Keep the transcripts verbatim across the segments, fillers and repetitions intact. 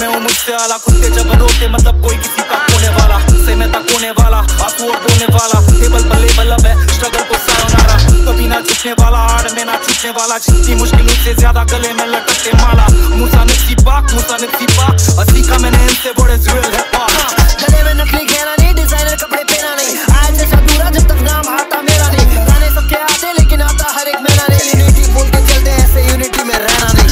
मैं हूँ मुझसे आला कुत्ते जब रोते मतलब कोई किसी का कोने वाला से मैं तकोने वाला आंसू और रोने वाला टेबल पर लेवल अप है स्ट्रगल को सायोनारा कभी ना झुकने वाला आड़ में ना छूटने वाला जितनी मुश्किलों से ज्यादा गले में लटकते माला मूसा निफ्टी पाक मूसा निफ्टी पाक असली का मैंने इनसे बड़े जुएल है पाक गले में नकली गहना नहीं डिजाइनर कपड़े पहना नहीं आज जैसा अधूरा जब तक नाम आता मेरा नहीं गाने सबके आते लेकिन आता हर एक मेरा नहीं यूनिटी बोल के चलते ऐसे यूनिटी में रहना नहीं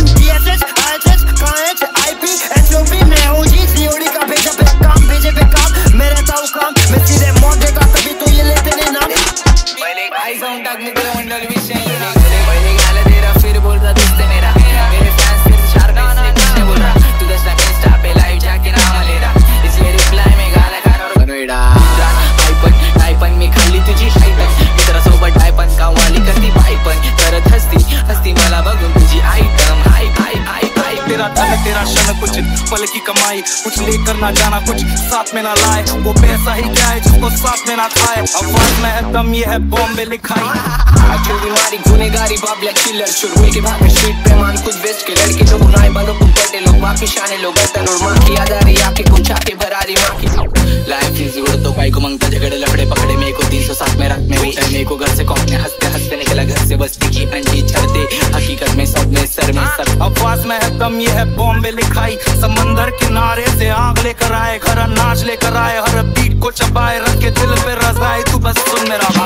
तेरा क्षण कुछ पल की कमाई कुछ लेकर ना जाना कुछ साथ में ना लाए वो पैसा ही क्या है जिसको साथ में ना खाए आवाज में है दम ये है बॉम्बे लिखाई आज बीमारी गुनेगारी बाबला किलर चुरमे के भाग स्ट्रीट पे मान कुछ बेच के लड़के जो गुनाह वालों को पटे लोग माफी शाने लोग तन और मां की याद आ रही आके कुछ आके भरा रही मां की लाइफ इज गुड तो भाई को मांगता झगड़े लफड़े पकड़े मेरे को तीन सौ सात में रात में बेचैन मेरे को घर से कौन ने हंसते हंसते निकला घर से बस्ती की अंजी छड़ते हकीकत में सपने सर में सब आवाज में है दम ये है बॉम्बे लिखाई समंदर किनारे से आग लेकर आए घर अनाज लेकर आए हर बीट को चबाए रख के दिल पे रजाई तू बस सुन मेरा